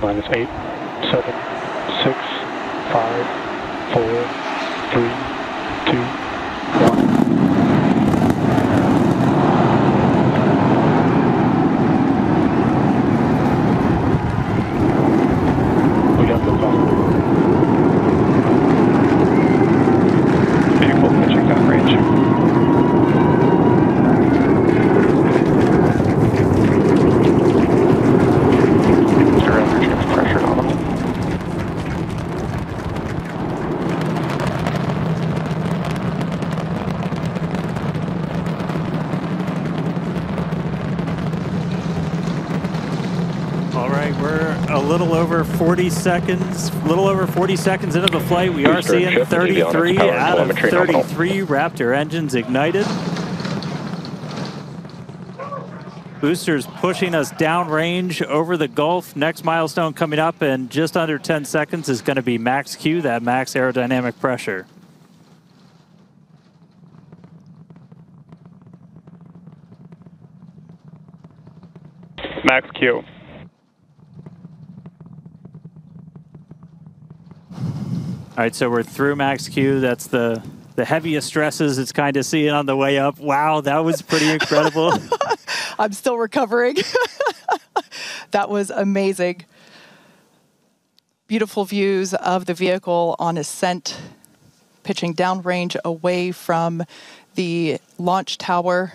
T-minus 8, 7, 6, 5, 4, 3, 2, 1. A little over 40 seconds into the flight. We are seeing 33 out of 33 Raptor engines ignited. Boosters pushing us downrange over the Gulf. Next milestone coming up in just under 10 seconds is going to be Max Q, that max aerodynamic pressure. Max Q. All right, so we're through Max Q. That's the heaviest stresses it's kind of seeing on the way up. Wow, that was pretty incredible. I'm still recovering. That was amazing. Beautiful views of the vehicle on ascent, pitching downrange away from the launch tower.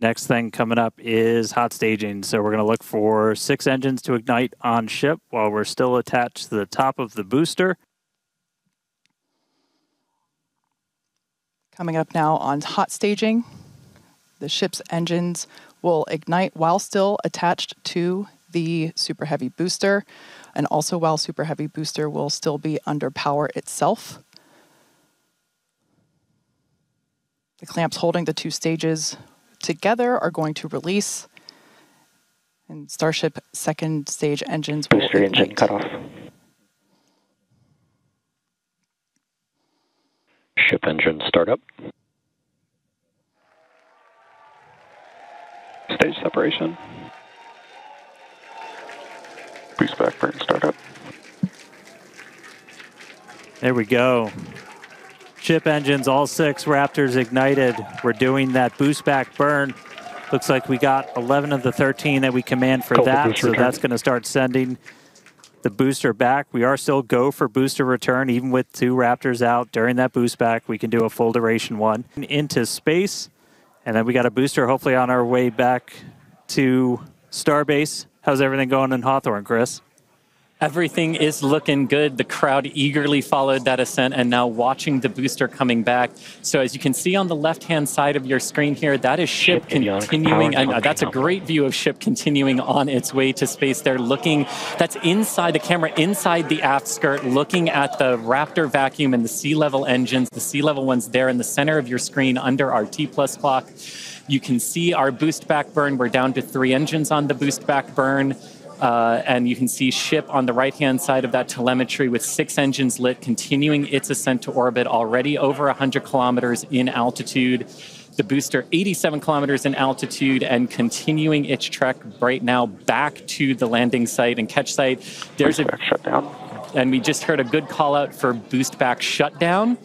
Next thing coming up is hot staging. So we're going to look for 6 engines to ignite on ship while we're still attached to the top of the booster. Coming up now on hot staging, the ship's engines will ignite while still attached to the Super Heavy booster, and also while Super Heavy booster will still be under power itself. The clamps holding the two stages together are going to release, and Starship second stage engines will booster engine cut off. Ship engine startup. Stage separation. Boost back burn startup. There we go. Ship engines, all 6 Raptors ignited. We're doing that boost back burn. Looks like we got 11 of the 13 that we command for that, so that's going to start sending the booster back. We are still go for booster return, even with 2 Raptors out during that boost back. We can do a full duration one into space, and then we got a booster hopefully on our way back to Starbase. How's everything going in Hawthorne, Chris? Everything is looking good. The crowd eagerly followed that ascent and now watching the booster coming back. So as you can see on the left-hand side of your screen here, that is ship continuing. And that's a great view of ship continuing on its way to space. They're looking, that's inside the camera, inside the aft skirt, looking at the Raptor vacuum and the sea level engines. The sea level one's there in the center of your screen under our T+ clock. You can see our boost back burn. We're down to 3 engines on the boost back burn. And you can see ship on the right-hand side of that telemetry with 6 engines lit, continuing its ascent to orbit, already over 100 kilometers in altitude. The booster 87 kilometers in altitude and continuing its trek right now back to the landing site and catch site. There's a shutdown. And we just heard a good call out for boost back shutdown.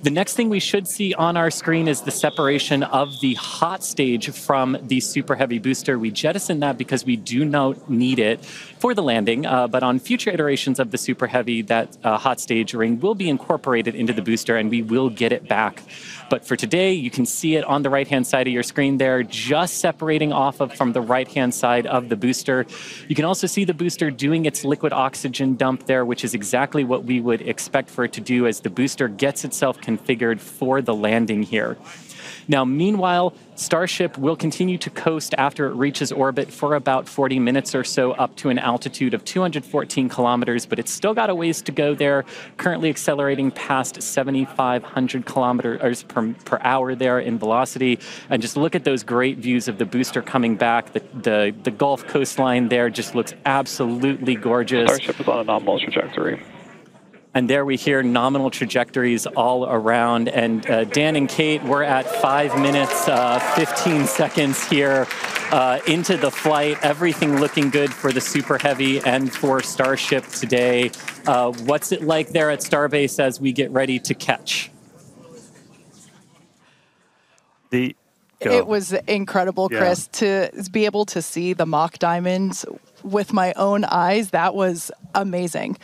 The next thing we should see on our screen is the separation of the hot stage from the Super Heavy booster. We jettisoned that because we do not need it for the landing, but on future iterations of the Super Heavy, that hot stage ring will be incorporated into the booster and we will get it back. But for today, you can see it on the right-hand side of your screen there, just separating off of from the right-hand side of the booster. You can also see the booster doing its liquid oxygen dump there, which is exactly what we would expect for it to do as the booster gets itself configured for the landing here. Now, meanwhile, Starship will continue to coast after it reaches orbit for about 40 minutes or so, up to an altitude of 214 kilometers, but it's still got a ways to go there, currently accelerating past 7,500 kilometers per hour there in velocity. And just look at those great views of the booster coming back. The Gulf coastline there just looks absolutely gorgeous. Starship is on a nominal trajectory. And there we hear nominal trajectories all around. And Dan and Kate, we're at 5 minutes, 15 seconds here. into the flight. Everything looking good for the Super Heavy and for Starship today. What's it like there at Starbase as we get ready to catch? It was incredible, Chris, to be able to see the mock diamonds with my own eyes. That was amazing.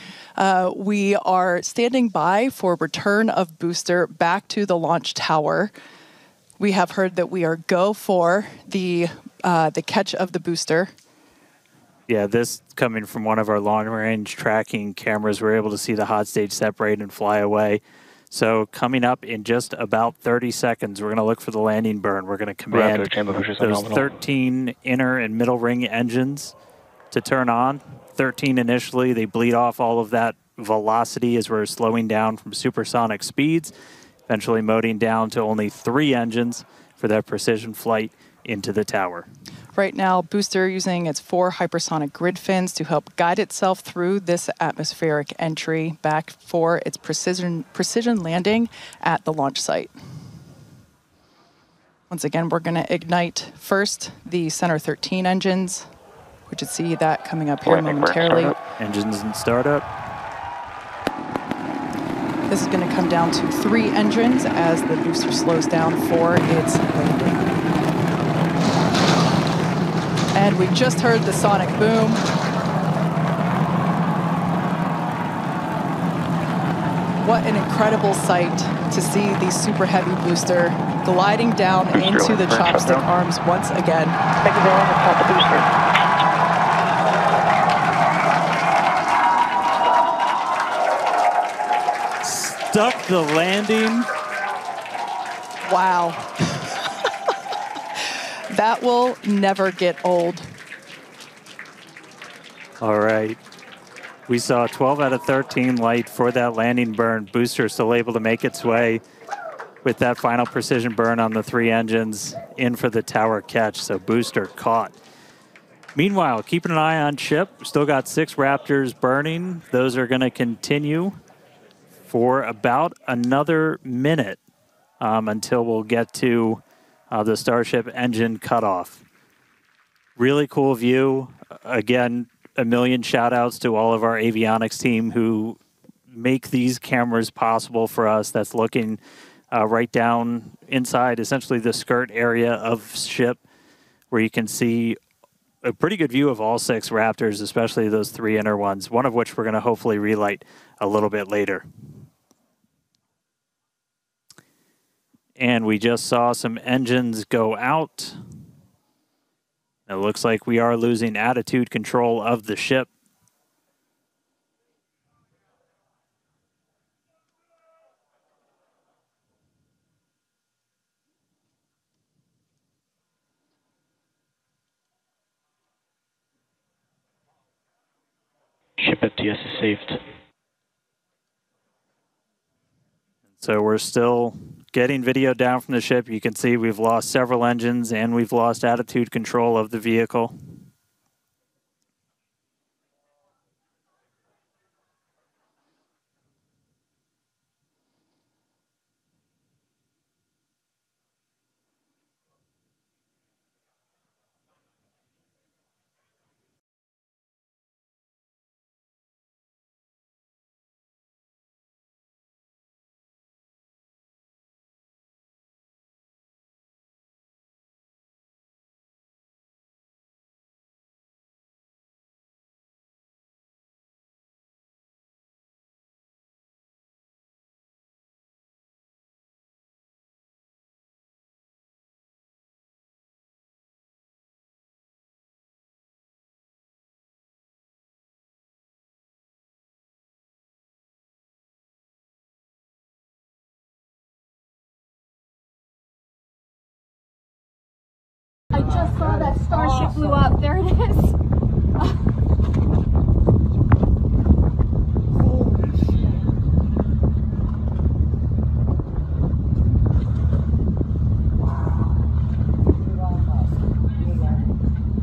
We are standing by for return of booster back to the launch tower. We have heard that we are go for the catch of the booster. Yeah, this coming from one of our long-range tracking cameras, we're able to see the hot stage separate and fly away. So coming up in just about 30 seconds, we're going to look for the landing burn. We're going to command those 13 inner and middle ring engines to turn on. 13 initially, they bleed off all of that velocity as we're slowing down from supersonic speeds, eventually moting down to only 3 engines for that precision flight into the tower. Right now, booster using its 4 hypersonic grid fins to help guide itself through this atmospheric entry back for its precision landing at the launch site. Once again, we're going to ignite first the Center 13 engines. We should see that coming up here momentarily. Engines in startup. This is going to come down to 3 engines as the booster slows down for its landing. And we just heard the sonic boom. What an incredible sight to see the Super Heavy booster gliding down into the chopstick arms once again. Stuck the landing. Wow. That will never get old. All right. We saw 12 out of 13 light for that landing burn. Booster still able to make its way with that final precision burn on the 3 engines in for the tower catch. So booster caught. Meanwhile, keeping an eye on Chip. Still got 6 Raptors burning. Those are going to continue for about another minute until we'll get to the Starship engine cutoff. Really cool view. Again, a million shout outs to all of our avionics team who make these cameras possible for us. That's looking right down inside, essentially the skirt area of ship, where you can see a pretty good view of all 6 Raptors, especially those 3 inner ones, one of which we're going to hopefully relight a little bit later. And we just saw some engines go out. It looks like we are losing attitude control of the ship. Ship FTS is saved. So we're still getting video down from the ship. You can see we've lost several engines and we've lost attitude control of the vehicle. I just saw that Starship blew up. There it is.